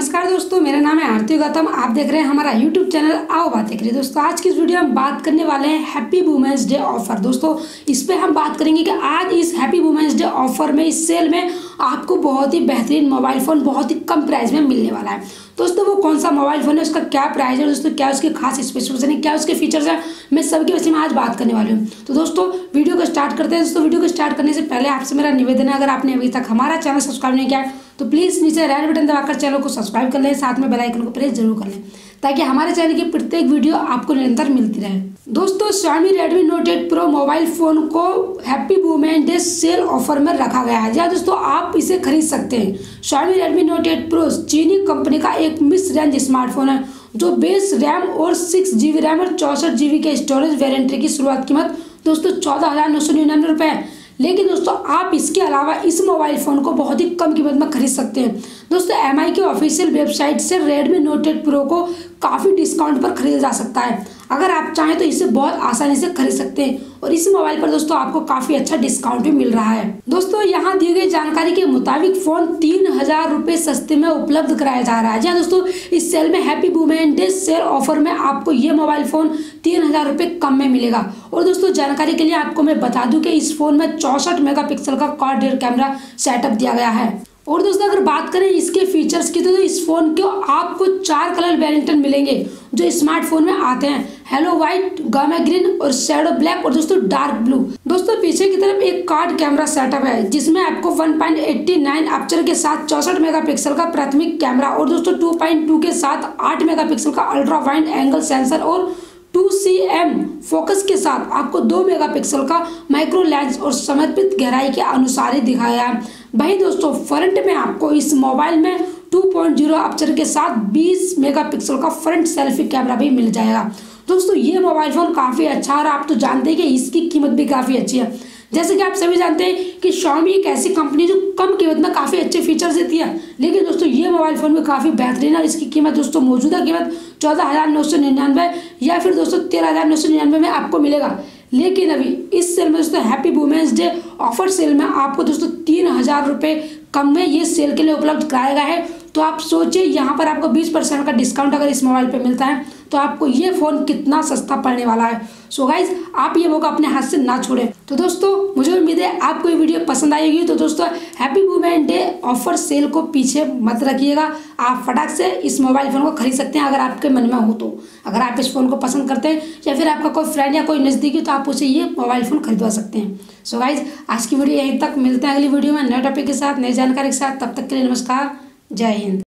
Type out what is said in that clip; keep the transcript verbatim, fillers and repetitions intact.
नमस्कार दोस्तों, मेरा नाम है आरती गौतम। आप देख रहे हैं हमारा यूट्यूब चैनल आओ बातें करें। दोस्तों आज की इस वीडियो में बात करने वाले हैं हैप्पी वुमेंस डे ऑफर। दोस्तों इस पे हम बात करेंगे कि आज इस हैप्पी वुमेंस डे ऑफर में, इस सेल में आपको बहुत ही बेहतरीन मोबाइल फ़ोन बहुत ही कम प्राइस में मिलने वाला है। दोस्तों वो कौन सा मोबाइल फ़ोन है, उसका क्या प्राइस है, दोस्तों क्या उसके खास स्पेसिफिकेशन है, क्या उसके फीचर्स हैं, मैं सबके विषय में आज बात करने वाली हूँ। तो दोस्तों वीडियो को स्टार्ट करते हैं। दोस्तों वीडियो को स्टार्ट करने से पहले आपसे मेरा निवेदन है, अगर आपने अभी तक हमारा चैनल सब्सक्राइब नहीं किया है तो प्लीज़ नीचे रेड बटन दबाकर चैनल को सब्सक्राइब कर लें, साथ में बेल आइकन को प्रेस जरूर कर लें ताकि हमारे चैनल की प्रत्येक वीडियो आपको निरंतर मिलती रहे। दोस्तों Xiaomi Redmi note eight pro mobile phone को happy women day sale offer में रखा गया है। या दोस्तों आप इसे खरीद सकते हैं। Xiaomi Redmi note eight pro चीनी कंपनी का एक मिस रेंज स्मार्टफोन है जो बेस रैम और सिक्स जी बी रैम और चौंसठ जी बी के स्टोरेज वेरिएंट की शुरुआत कीमत दोस्तों चौदह हज़ार नौ सौ निन्यानवे रुपये है। लेकिन दोस्तों आप इसके अलावा इस मोबाइल फ़ोन को बहुत ही कम कीमत में खरीद सकते हैं। दोस्तों एम आई की ऑफिशियल वेबसाइट से रेडमी नोट एट प्रो को काफ़ी डिस्काउंट पर खरीदा जा सकता है। अगर आप चाहें तो इसे बहुत आसानी से खरीद सकते हैं और इस मोबाइल पर दोस्तों आपको काफ़ी अच्छा डिस्काउंट भी मिल रहा है। दोस्तों यहाँ दी गई जानकारी के मुताबिक फ़ोन तीन हज़ार रुपये सस्ते में उपलब्ध कराया जा रहा है। या दोस्तों इस सेल में happy women day sale offer में आपको ये मोबाइल फ़ोन तीन हज़ार रुपये कम में मिलेगा। और दोस्तों जानकारी के लिए आपको मैं बता दूं कि इस फ़ोन में चौंसठ मेगा पिक्सल का क्वाड कैमरा सेटअप दिया गया है। और दोस्तों अगर बात करें इसके फीचर्स की तो, तो इस फ़ोन के आपको चार कलर वेरिएंट मिलेंगे जो स्मार्टफोन में आते हैं, हेलो व्हाइट, गामा ग्रीन और शेडो ब्लैक और दोस्तों डार्क ब्लू। दोस्तों पीछे की तरफ एक क्वाड कैमरा सेटअप है जिसमें आपको one point eight nine aperture के साथ चौंसठ मेगापिक्सल का प्राथमिक कैमरा और दोस्तों टू पॉइंट टू के साथ आठ मेगापिक्सल का अल्ट्रा वाइड एंगल सेंसर और टू सी एम फोकस के साथ आपको दो मेगापिक्सल का माइक्रो लेंस और समर्पित गहराई के अनुसार ही दिखाया है। वहीं दोस्तों फ्रंट में आपको इस मोबाइल में टू पॉइंट ज़ीरो अपर्चर के साथ बीस मेगापिक्सल का फ्रंट सेल्फी कैमरा भी मिल जाएगा। दोस्तों ये मोबाइल फ़ोन काफ़ी अच्छा है और आप तो जानते हैं कि इसकी कीमत भी काफ़ी अच्छी है। जैसे कि आप सभी जानते हैं कि Xiaomi एक ऐसी कंपनी जो कम कीमत में काफ़ी अच्छे फीचर्स देती है, लेकिन दोस्तों ये मोबाइल फ़ोन भी काफ़ी बेहतरीन है। इसकी कीमत दोस्तों मौजूदा कीमत चौदह हज़ार नौ सौ निन्यानवे या फिर दोस्तों तेरह हज़ार नौ सौ निन्यानवे में आपको मिलेगा। लेकिन अभी इस सेल में दोस्तों happy women's day offer sale में आपको दोस्तों तीन हज़ार रुपये कम में ये सेल के लिए उपलब्ध कराया गया है। तो आप सोचिए यहाँ पर आपको बीस परसेंट का डिस्काउंट अगर इस मोबाइल पे मिलता है तो आपको ये फ़ोन कितना सस्ता पड़ने वाला है। सो गाइज आप ये मौका अपने हाथ से ना छोड़ें। तो दोस्तों मुझे उम्मीद है आपको ये वीडियो पसंद आएगी। तो दोस्तों happy women day offer sale को पीछे मत रखिएगा, आप फटाक से इस मोबाइल फ़ोन को खरीद सकते हैं अगर आपके मन में हो तो। अगर आप इस फ़ोन को पसंद करते हैं या फिर आपका कोई फ्रेंड या कोई नज़दीकी तो आप उसे ये मोबाइल फ़ोन खरीदवा सकते हैं। सो गाइज आज की वीडियो यहीं तक, मिलते हैं अगली वीडियो में नए टॉपिक के साथ, नई जानकारी के साथ। तब तक के लिए नमस्कार, जय हिंद।